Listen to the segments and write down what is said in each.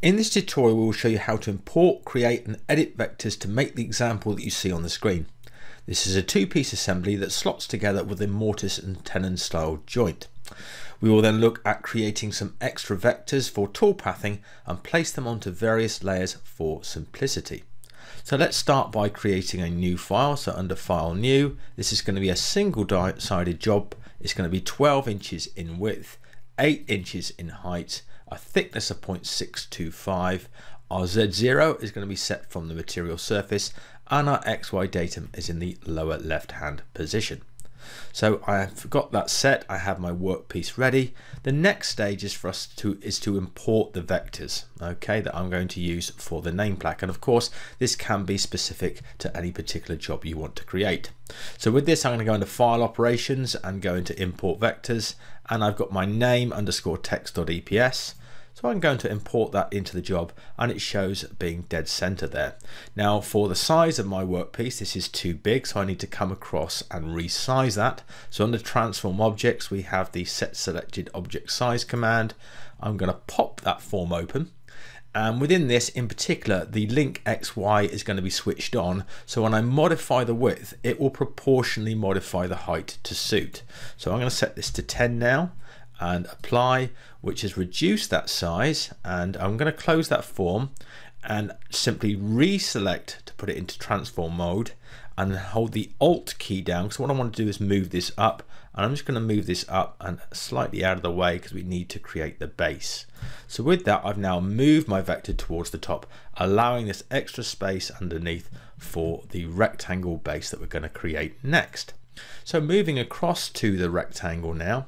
In this tutorial, we will show you how to import, create and edit vectors to make the example that you see on the screen. This is a two-piece assembly that slots together with a mortise and tenon style joint. We will then look at creating some extra vectors for toolpathing and place them onto various layers for simplicity. So let's start by creating a new file. So under File, New, this is going to be a single-sided job. It's going to be 12 inches in width, 8 inches in height, a thickness of 0.625. Our Z0 is going to be set from the material surface, and our XY datum is in the lower left hand position. So I've got that set. I have my workpiece ready. The next stage is for us to import the vectors, okay, that I'm going to use for the name plaque. And of course, this can be specific to any particular job you want to create. So with this, I'm going to go into File, Operations and go into Import Vectors. And I've got my name underscore text.eps. So I'm going to import that into the job, and it shows being dead center there. Now for the size of my workpiece, this is too big, so I need to come across and resize that. So under Transform Objects, we have the Set Selected Object Size command. I'm going to pop that form open. And within this, in particular, the link XY is going to be switched on. So when I modify the width, it will proportionally modify the height to suit. So I'm going to set this to 10 now and Apply, which has reduced that size. And I'm going to close that form and simply reselect to put it into transform mode and hold the Alt key down, because what I want to do is move this up. And I'm just going to move this up and slightly out of the way because we need to create the base. So with that, I've now moved my vector towards the top, allowing this extra space underneath for the rectangle base that we're going to create next. So moving across to the rectangle now,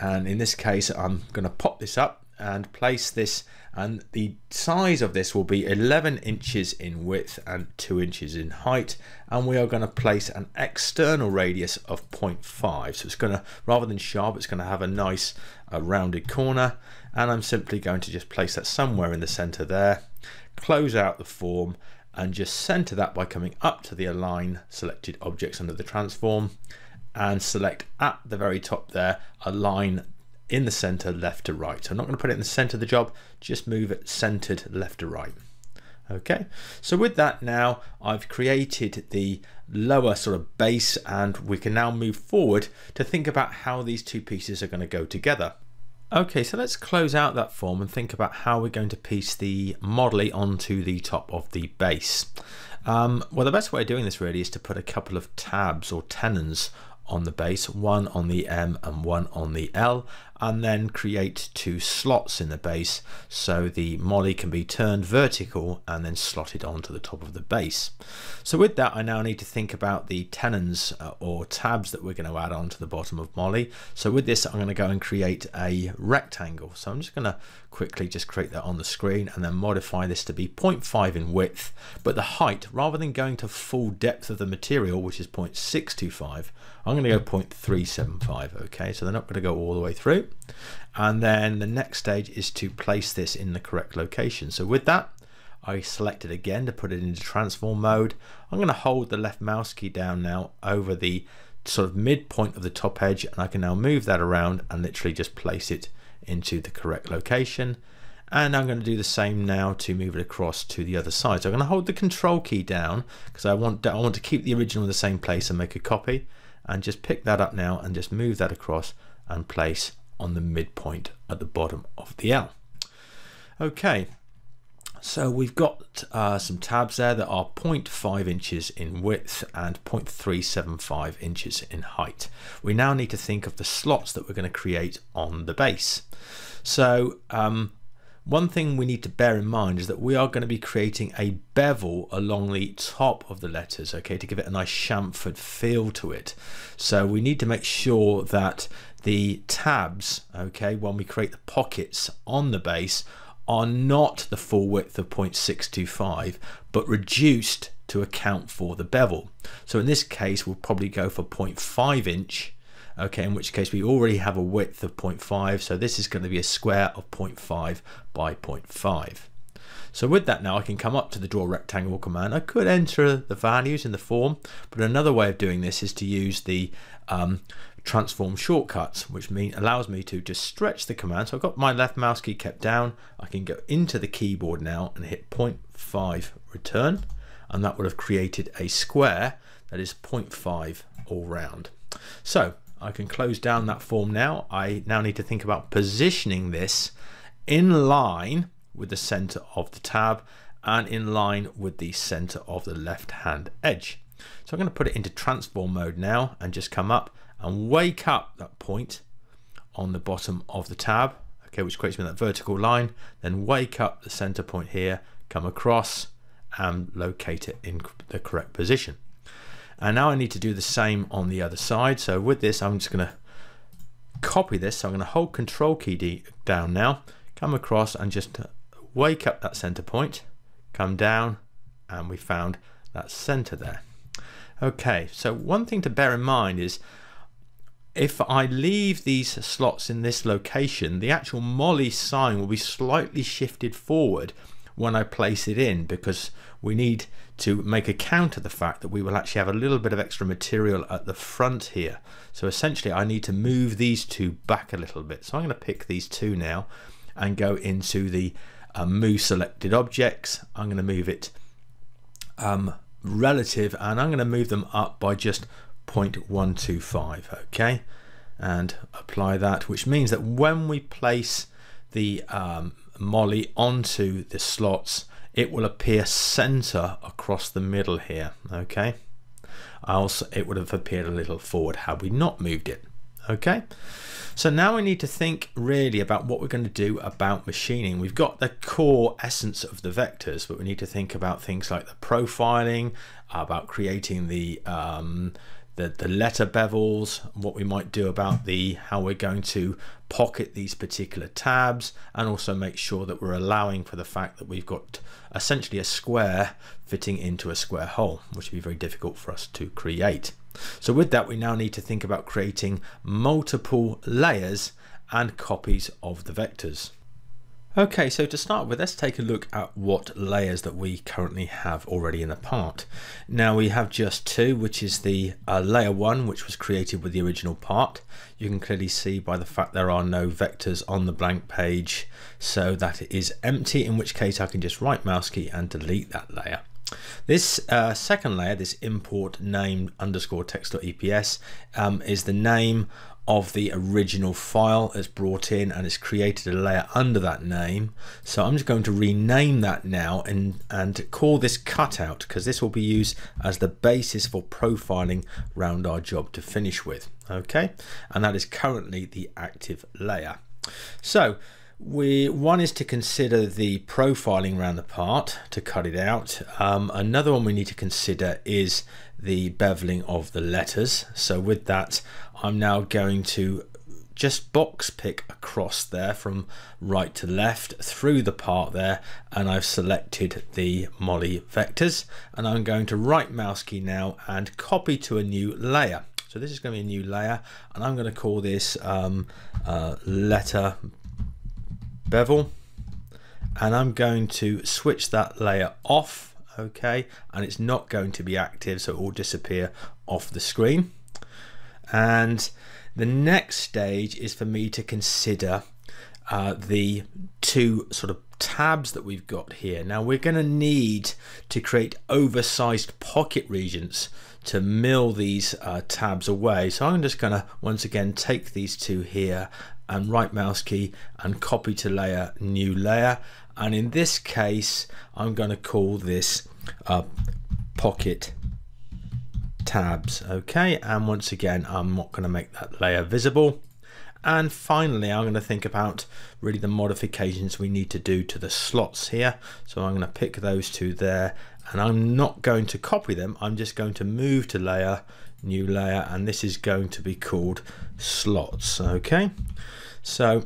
and in this case, I'm going to pop this up and place this, and the size of this will be 11 inches in width and 2 inches in height, and we are going to place an external radius of 0.5. So it's going to, rather than sharp, it's going to have a nice rounded corner, and I'm simply going to just place that somewhere in the center there, close out the form, and just center that by coming up to the Align Selected Objects under the transform, and select at the very top there, align in the center left to right. So I'm not going to put it in the center of the job, just move it centered left to right. Okay, so with that now I've created the lower sort of base, and we can now move forward to think about how these two pieces are going to go together. Okay, so let's close out that form and think about how we're going to piece the model onto the top of the base. Well, the best way of doing this really is to put a couple of tabs or tenons on the base, one on the M and one on the L, and then create two slots in the base so the molly can be turned vertical and then slotted onto the top of the base. So with that, I now need to think about the tenons or tabs that we're going to add onto the bottom of molly. So with this, I'm going to go and create a rectangle. So I'm just going to quickly just create that on the screen and then modify this to be 0.5 in width, but the height, rather than going to full depth of the material, which is 0.625, I'm going to go 0.375. okay, so they're not going to go all the way through. And then the next stage is to place this in the correct location. So with that, I select it again to put it into transform mode. I'm going to hold the left mouse key down now over the sort of midpoint of the top edge, and I can now move that around and literally just place it into the correct location. And I'm going to do the same now to move it across to the other side. So I'm going to hold the control key down because I want to keep the original in the same place and make a copy, and just pick that up now and just move that across and place on the midpoint at the bottom of the L. Okay, so we've got some tabs there that are 0.5 inches in width and 0.375 inches in height. We now need to think of the slots that we're going to create on the base. So one thing we need to bear in mind is that we are going to be creating a bevel along the top of the letters, okay, to give it a nice chamfered feel to it. So we need to make sure that the tabs, okay, when we create the pockets on the base, are not the full width of 0.625, but reduced to account for the bevel. So in this case, we'll probably go for 0.5 inch. Okay, in which case we already have a width of 0.5, so this is going to be a square of 0.5 by 0.5. So with that now I can come up to the Draw Rectangle command. I could enter the values in the form, but another way of doing this is to use the transform shortcuts, which allows me to just stretch the command. So I've got my left mouse key kept down. I can go into the keyboard now and hit 0.5 return, and that would have created a square that is 0.5 all round. So I can close down that form now. I now need to think about positioning this in line with the center of the tab and in line with the center of the left hand edge. So I'm going to put it into transform mode now and just come up and wake up that point on the bottom of the tab, okay, which creates me that vertical line, then wake up the center point here, come across and locate it in the correct position. And now I need to do the same on the other side. So with this, I'm just going to copy this. So I'm going to hold Control key down now, come across and just wake up that center point, come down, and we found that center there. Okay, so one thing to bear in mind is if I leave these slots in this location, the actual Molly sign will be slightly shifted forward when I place it in, because we need to make account of the fact that we will actually have a little bit of extra material at the front here. So essentially I need to move these two back a little bit. So I'm going to pick these two now and go into the move selected objects. I'm going to move it relative, and I'm going to move them up by just 0.125, okay, and apply that, which means that when we place the Molly onto the slots, it will appear center across the middle here, okay. Also, it would have appeared a little forward had we not moved it, okay. So now we need to think really about what we're going to do about machining. We've got the core essence of the vectors, but we need to think about things like the profiling, about creating the letter bevels, what we might do about how we're going to pocket these particular tabs, and also make sure that we're allowing for the fact that we've got essentially a square fitting into a square hole, which would be very difficult for us to create. So with that, we now need to think about creating multiple layers and copies of the vectors. Okay, so to start with, let's take a look at what layers that we currently have already in the part. Now we have just two, which is the layer one, which was created with the original part. You can clearly see by the fact there are no vectors on the blank page, so that it is empty, in which case I can just right mouse key and delete that layer. This second layer, this import name underscore text.eps, is the name of the original file is brought in, and it's created a layer under that name. So I'm just going to rename that now and call this cutout, because this will be used as the basis for profiling around our job to finish with, okay? And that is currently the active layer. So one is to consider the profiling around the part to cut it out. Another one we need to consider is the beveling of the letters. So with that, I'm now going to just box pick across there from right to left through the part there, and I've selected the Molly vectors, and I'm going to right mouse key now and copy to a new layer. So this is going to be a new layer, and I'm going to call this letter bevel, and I'm going to switch that layer off, okay, and it's not going to be active, so it will disappear off the screen. And the next stage is for me to consider the two sort of tabs that we've got here. Now we're going to need to create oversized pocket regions to mill these tabs away. So I'm just going to once again take these two here and right mouse key and copy to layer, new layer, and in this case I'm going to call this pocket tabs, okay, and once again I'm not going to make that layer visible. And finally I'm going to think about really the modifications we need to do to the slots here. So I'm going to pick those two there, and I'm not going to copy them, I'm just going to move to layer, new layer, and this is going to be called slots, okay. So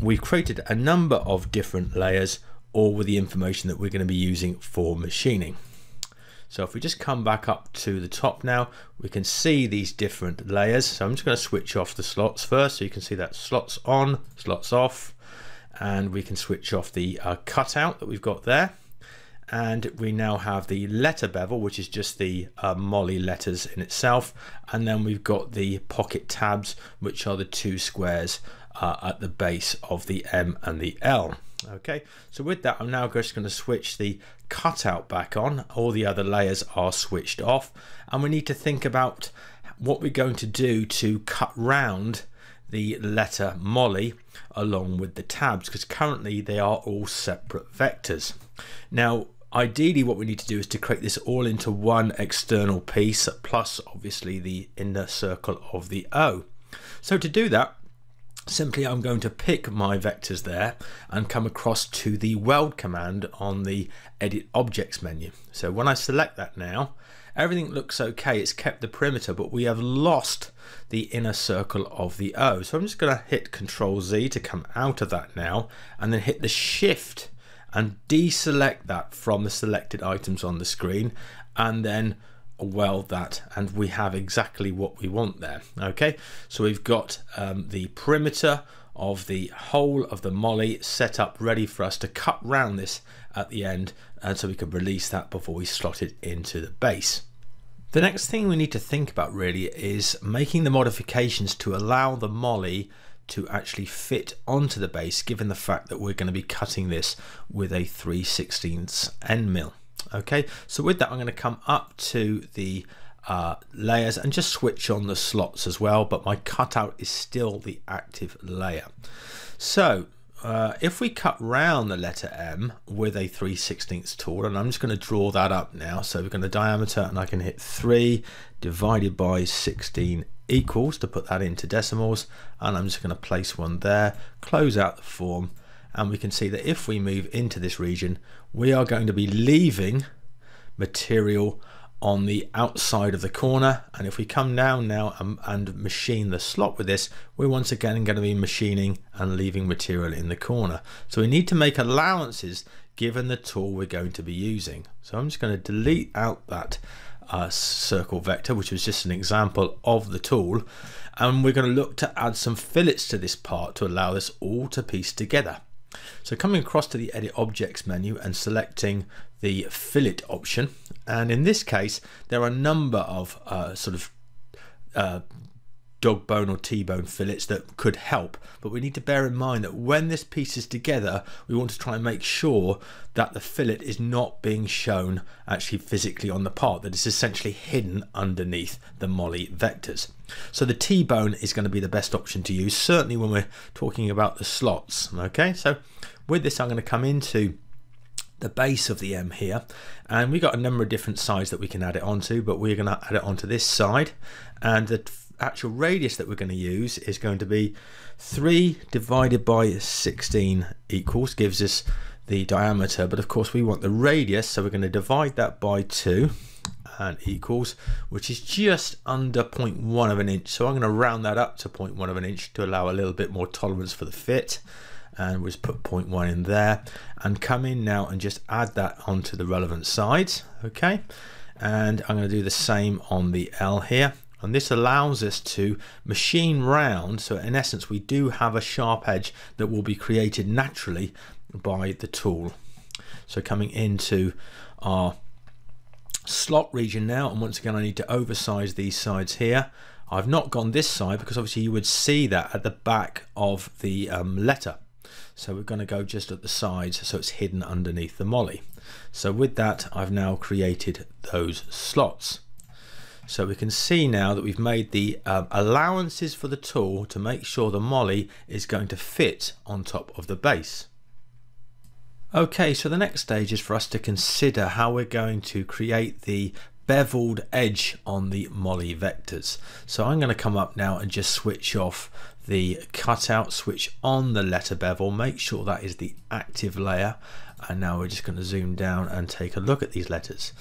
we've created a number of different layers, all with the information that we're going to be using for machining. So if we just come back up to the top now, we can see these different layers. So I'm just going to switch off the slots first, so you can see that slots on, slots off, and we can switch off the cutout that we've got there. and we now have the letter bevel, which is just the Moly letters in itself, and then we've got the pocket tabs, which are the two squares at the base of the M and the L. Okay, so with that, I'm now just going to switch the cutout back on. All the other layers are switched off, and we need to think about what we're going to do to cut round the letter Moly along with the tabs, because currently they are all separate vectors. Now, ideally what we need to do is to create this all into one external piece, plus obviously the inner circle of the O. So to do that, simply I'm going to pick my vectors there and come across to the weld command on the edit objects menu. So when I select that now, everything looks okay. It's kept the perimeter, but we have lost the inner circle of the O. So I'm just going to hit Control Z to come out of that now, and then hit the Shift and deselect that from the selected items on the screen, and then weld that, and we have exactly what we want there. Okay, so we've got the perimeter of the whole of the Moly set up, ready for us to cut round this at the end, and so we can release that before we slot it into the base. The next thing we need to think about really is making the modifications to allow the Moly to actually fit onto the base, given the fact that we're going to be cutting this with a 3/16 end mill. Okay, so with that, I'm going to come up to the layers and just switch on the slots as well, but my cutout is still the active layer. So if we cut round the letter M with a 3/16 tool, and I'm just going to draw that up now, so we're going to diameter, and I can hit 3 divided by 16 equals to put that into decimals, and I'm just going to place one there, close out the form, and we can see that if we move into this region, we are going to be leaving material on the outside of the corner. And if we come down now and machine the slot with this, we're once again going to be machining and leaving material in the corner. So we need to make allowances given the tool we're going to be using. So I'm just going to delete out that circle vector, which was just an example of the tool, and we're going to look to add some fillets to this part to allow this all to piece together. So coming across to the edit objects menu and selecting the fillet option, and in this case there are a number of dog bone or T-bone fillets that could help, but we need to bear in mind that when this piece is together, we want to try and make sure that the fillet is not being shown actually physically on the part, that it's essentially hidden underneath the Moly vectors. So the T-bone is going to be the best option to use, certainly when we're talking about the slots. Okay, so with this I'm going to come into the base of the M here, and we've got a number of different sides that we can add it onto, but we're going to add it onto this side, and the actual radius that we're going to use is going to be 3 divided by 16 equals, gives us the diameter, but of course we want the radius, so we're going to divide that by 2 and equals, which is just under 0.1 of an inch. So I'm going to round that up to 0.1 of an inch to allow a little bit more tolerance for the fit, and we'll just put 0.1 in there and come in now and just add that onto the relevant sides. Okay, and I'm going to do the same on the L here. And this allows us to machine round, so in essence we do have a sharp edge that will be created naturally by the tool. So coming into our slot region now, and once again I need to oversize these sides here. I've not gone this side because obviously you would see that at the back of the letter. So we're going to go just at the sides, so it's hidden underneath the Moly. So with that, I've now created those slots. So we can see now that we've made the allowances for the tool to make sure the Moly is going to fit on top of the base. Okay, so the next stage is for us to consider how we're going to create the beveled edge on the Moly vectors. So I'm going to come up now and just switch off the cutout, switch on the letter bevel, make sure that is the active layer, and now we're just going to zoom down and take a look at these letters.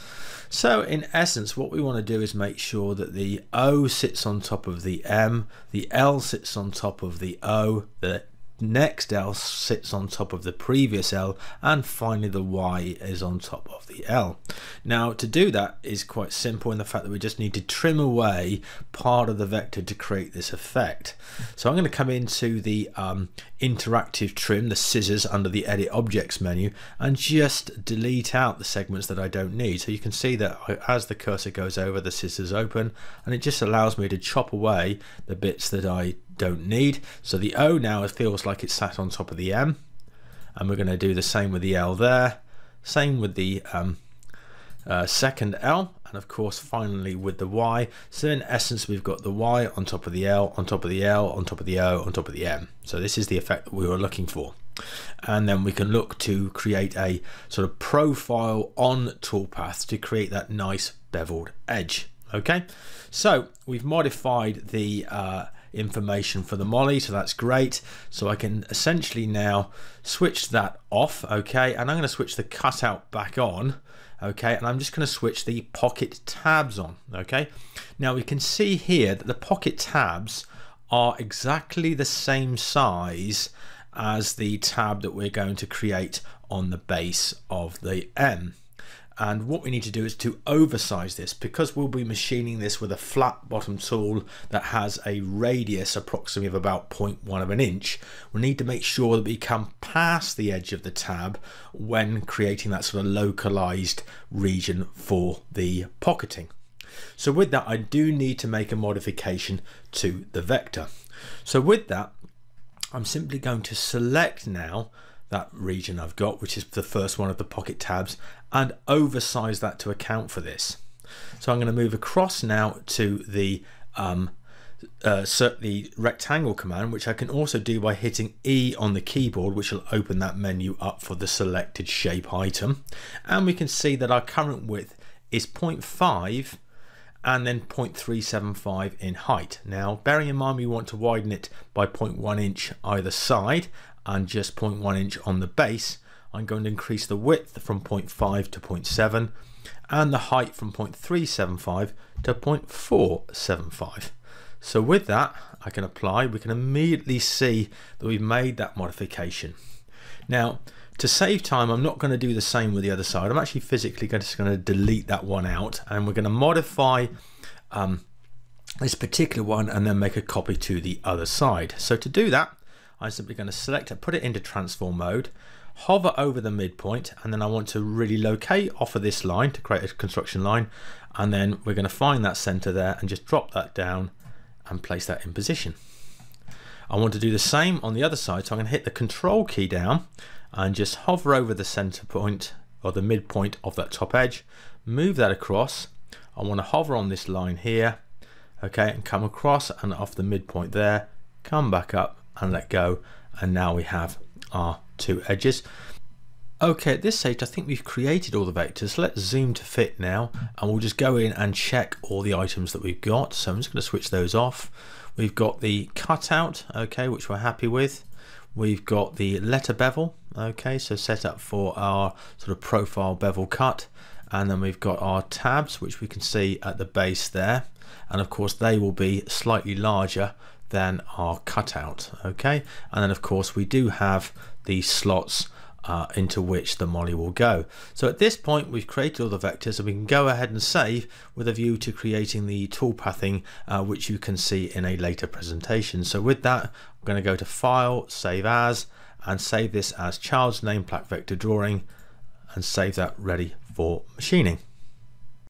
So in essence what we want to do is make sure that the O sits on top of the M, the L sits on top of the O, the next L sits on top of the previous L, and finally the Y is on top of the L. Now to do that is quite simple in the fact that we just need to trim away part of the vector to create this effect. So I'm going to come into the interactive trim, the scissors under the edit objects menu, and just delete out the segments that I don't need. So you can see that as the cursor goes over, the scissors open, and it just allows me to chop away the bits that I don't need. So the O now feels like it's sat on top of the M, and we're going to do the same with the L there, same with the second L, and of course finally with the Y. So in essence we've got the Y on top of the L, on top of the L, on top of the O, on top of the M. So this is the effect that we were looking for. And then we can look to create a sort of profile on toolpath to create that nice beveled edge. Okay, so we've modified the information for the molly, so that's great. So I can essentially now switch that off, okay, and I'm going to switch the cutout back on, okay, and I'm just going to switch the pocket tabs on, okay. Now we can see here that the pocket tabs are exactly the same size as the tab that we're going to create on the base of the M. And what we need to do is to oversize this, because we'll be machining this with a flat bottom tool that has a radius approximately of about 0.1 of an inch. We need to make sure that we come past the edge of the tab when creating that sort of localized region for the pocketing. So with that, I do need to make a modification to the vector. So with that, I'm simply going to select now that region I've got, which is the first one of the pocket tabs, and oversize that to account for this. So I'm going to move across now to the rectangle command, which I can also do by hitting E on the keyboard, which will open that menu up for the selected shape item. And we can see that our current width is 0.5 and then 0.375 in height. Now, bearing in mind we want to widen it by 0.1 inch either side, and just 0.1 inch on the base, I'm going to increase the width from 0.5 to 0.7 and the height from 0.375 to 0.475. So with that, I can apply. We can immediately see that we've made that modification. Now, to save time, I'm not going to do the same with the other side. I'm actually physically just going to delete that one out, and we're going to modify this particular one and then make a copy to the other side. So to do that, I'm simply going to select it, put it into transform mode, hover over the midpoint, and then I want to really locate off of this line to create a construction line, and then we're going to find that center there and just drop that down and place that in position. I want to do the same on the other side, so I'm going to hit the control key down and just hover over the center point or the midpoint of that top edge, move that across. I want to hover on this line here, okay, and come across and off the midpoint there, come back up and let go, and now we have our two edges. Okay, at this stage I think we've created all the vectors. Let's zoom to fit now, and we'll just go in and check all the items that we've got. So I'm just going to switch those off. We've got the cutout, okay, which we're happy with. We've got the letter bevel, okay, so set up for our sort of profile bevel cut, and then we've got our tabs, which we can see at the base there, and of course they will be slightly larger than our cutout, okay, and then of course we do have the slots into which the molly will go. So at this point we've created all the vectors, and we can go ahead and save with a view to creating the toolpathing, which you can see in a later presentation. So with that, I'm going to go to File, Save As, and save this as Child's Name Plaque Vector Drawing, and save that ready for machining.